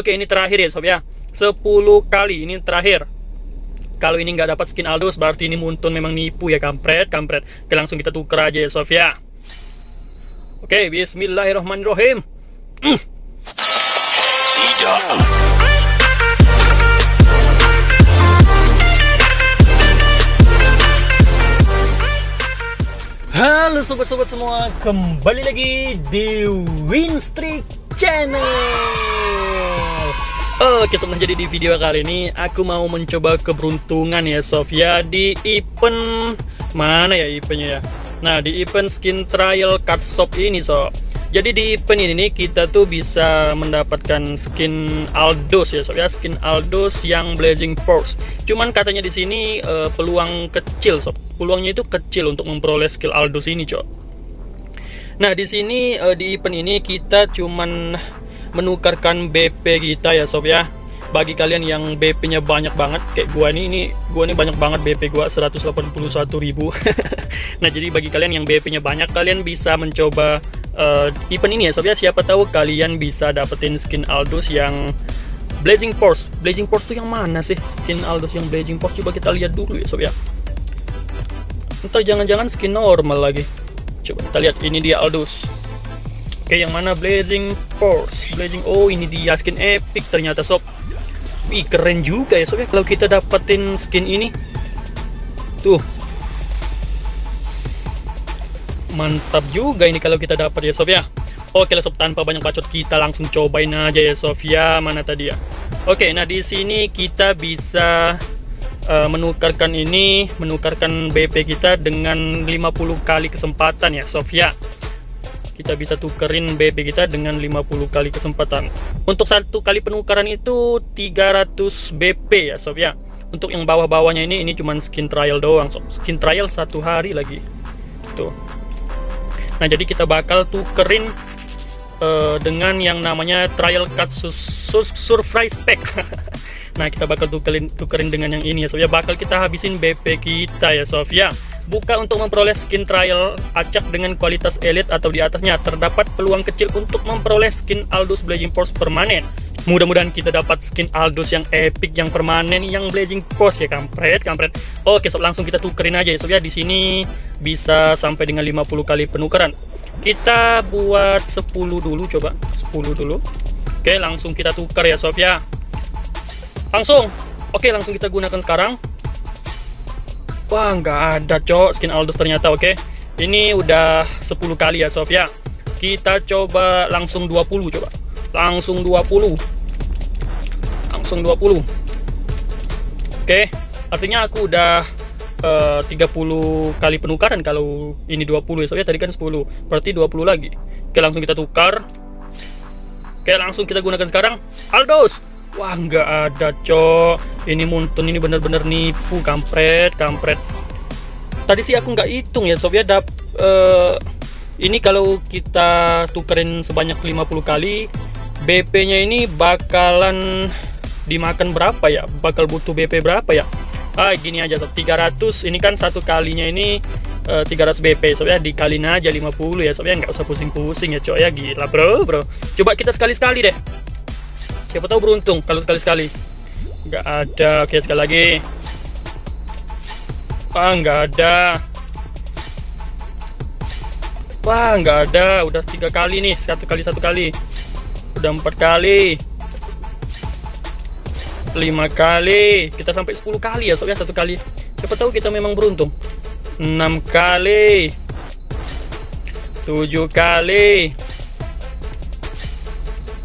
Oke, ini terakhir ya sob ya, 10 kali ini terakhir. Kalau ini nggak dapat skin Aldous, berarti ini Moonton memang nipu ya, kampret, kampret. Oke, langsung kita tuker aja ya sob ya. Oke, bismillahirrahmanirrahim. Halo sobat-sobat semua, kembali lagi di Win Street Channel. Oke sobat, jadi di video kali ini aku mau mencoba keberuntungan ya Sofia di event mana ya eventnya ya. Nah, di event skin trial card shop ini sob. Jadi di event ini kita tuh bisa mendapatkan skin Aldous ya sob ya, skin Aldous yang Blazing Force. Cuman katanya di sini peluang kecil sob. Peluangnya itu kecil untuk memperoleh skill Aldous ini, cok. Nah, di sini di event ini kita cuman menukarkan BP kita ya, sob ya. Bagi kalian yang BP-nya banyak banget kayak gua ini gua banyak banget BP gua 181.000. Nah, jadi bagi kalian yang BP-nya banyak, kalian bisa mencoba event ini ya, sob ya. Siapa tahu kalian bisa dapetin skin Aldous yang Blazing Force. Blazing Force itu yang mana sih? Skin Aldous yang Blazing Force coba kita lihat dulu ya, sob ya. Entar jangan-jangan skin normal lagi. Coba kita lihat, ini dia Aldous. Oke, yang mana Blazing Force? Oh, ini dia skin epic ternyata sob. Wih, keren juga ya sob ya kalau kita dapetin skin ini. Tuh. Mantap juga ini kalau kita dapat ya sob ya. Oke lah sob, tanpa banyak bacot kita langsung cobain aja ya sob ya. Mana tadi ya? Oke, nah di sini kita bisa menukarkan ini, menukarkan BP kita dengan 50 kali kesempatan ya sob ya. Kita bisa tukerin BP kita dengan 50 kali kesempatan. Untuk satu kali penukaran itu 300 BP ya sob ya. Untuk yang bawah-bawahnya ini cuman skin trial doang sob. Skin trial satu hari lagi tuh. Nah, jadi kita bakal tukerin dengan yang namanya trial card surprise pack. Nah, kita bakal tukerin dengan yang ini ya sob ya. Bakal kita habisin BP kita ya sob ya. Buka untuk memperoleh skin trial acak dengan kualitas elite atau di atasnya. Terdapat peluang kecil untuk memperoleh skin Aldous Blazing Force permanen. Mudah-mudahan kita dapat skin Aldous yang epic, yang permanen, yang Blazing Force ya, kampret, kampret. Oke sob, langsung kita tukerin aja ya sob ya. Di sini bisa sampai dengan 50 kali penukaran. Kita buat 10 dulu, coba 10 dulu. Oke, langsung kita tukar ya sob ya. Langsung. Oke, langsung kita gunakan sekarang. Wah, nggak ada cok skin Aldous ternyata. Oke, ini udah 10 kali ya sob ya. Kita coba langsung 20, coba langsung 20, langsung 20. Oke, artinya aku udah 30 kali penukaran. Kalau ini 20 ya sob ya, tadi kan 10, berarti 20 lagi. Oke, langsung kita tukar. Oke, langsung kita gunakan sekarang Aldous. Wah, nggak ada cok. Ini Moonton ini bener-bener nipu, kampret, kampret. Tadi sih aku nggak hitung ya sob ya. Ini kalau kita tukerin sebanyak 50 kali, BP nya ini bakalan dimakan berapa ya, bakal butuh BP berapa ya. Gini aja sob, 300. Ini kan satu kalinya ini 300 BP sob ya, dikaliin aja 50 ya sob ya. Nggak usah pusing-pusing ya cok ya. Gila bro. Coba kita sekali-sekali deh, siapa tahu beruntung. Kalau sekali-sekali nggak ada. Oke, sekali lagi. Nggak ada. Nggak ada. Udah 3 kali nih, satu kali, udah 4 kali, 5 kali, kita sampai 10 kali ya sob ya, satu kali. Siapa tahu kita memang beruntung. 6 kali, 7 kali,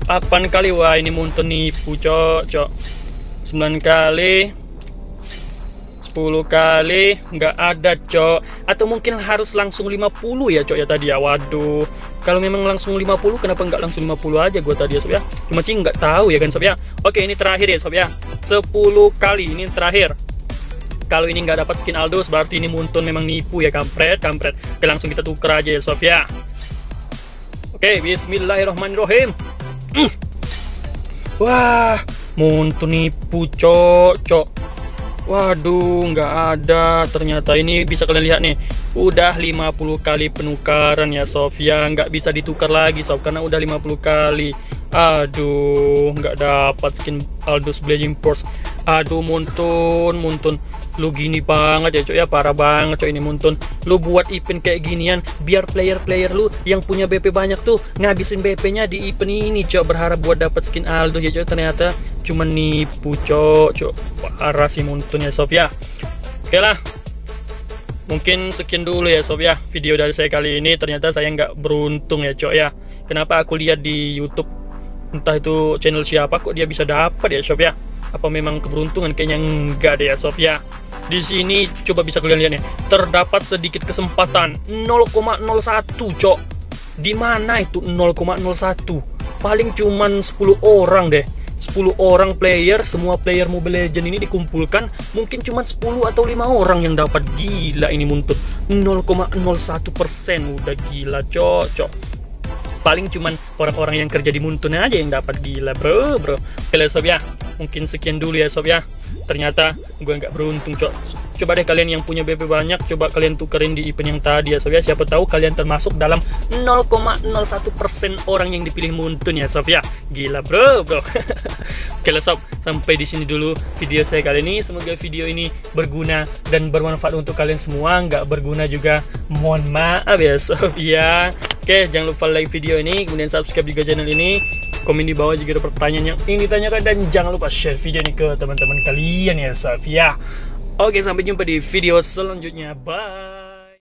8 kali. Wah, ini Moonton nipu cok, 9 kali, 10 kali, nggak ada cok. Atau mungkin harus langsung 50 ya cok ya tadi ya. Waduh, kalau memang langsung 50, kenapa nggak langsung 50 aja gua tadi ya sob ya. Cuma sih nggak tahu ya kan sob ya. Oke, ini terakhir ya sob ya, 10 kali ini terakhir. Kalau ini nggak dapat skin Aldous, berarti ini Moonton memang nipu ya, kampret, kampret. Oke, langsung kita tuker aja ya sob ya. Oke, bismillahirrahmanirrahim. Wah, Moonton nipu cok. Waduh, nggak ada ternyata. Ini bisa kalian lihat nih, udah 50 kali penukaran ya sob ya. Nggak bisa ditukar lagi sob, karena udah 50 kali. Aduh, nggak dapat skin Aldous Blazing Force. Aduh, Moonton, lu gini banget ya cok ya, parah banget cok ini Moonton. Lu buat event kayak ginian biar player-player lu yang punya BP banyak tuh ngabisin BP-nya di event ini cok, berharap buat dapat skin Aldous ya cok, ternyata cuma nipu cok. Parah si Moonton ya sob ya. Oke lah, mungkin sekian dulu ya sob ya video dari saya kali ini. Ternyata saya nggak beruntung ya cok ya. Kenapa aku lihat di YouTube entah itu channel siapa kok dia bisa dapat ya sob ya. Apa memang keberuntungan? Kayaknya enggak deh ya sob ya. Di sini coba bisa kalian lihat ya, terdapat sedikit kesempatan 0,01 cok. Di mana itu 0,01? Paling cuman 10 orang deh. 10 orang player, semua player Mobile Legend ini dikumpulkan, mungkin cuma 10 atau 5 orang yang dapat. Gila ini Moonton, 0,01% udah gila cocok. Paling cuman orang-orang yang kerja di Moonton aja yang dapat. Gila bro. Oke lah sob ya, mungkin sekian dulu ya sob ya. Ternyata gue nggak beruntung cok. Coba deh kalian yang punya BP banyak, coba kalian tukerin di event yang tadi ya sob ya. Siapa tahu kalian termasuk dalam 0,01% orang yang dipilih Moonton ya sob ya. Gila bro. Oke lah sob, sampai di sini dulu video saya kali ini. Semoga video ini berguna dan bermanfaat untuk kalian semua. Nggak berguna juga mohon maaf ya sob ya. Oke, jangan lupa like video ini, kemudian subscribe juga channel ini. Komen di bawah jika ada pertanyaan yang ingin ditanyakan, dan jangan lupa share video ini ke teman-teman kalian ya sob ya. Oke, sampai jumpa di video selanjutnya. Bye.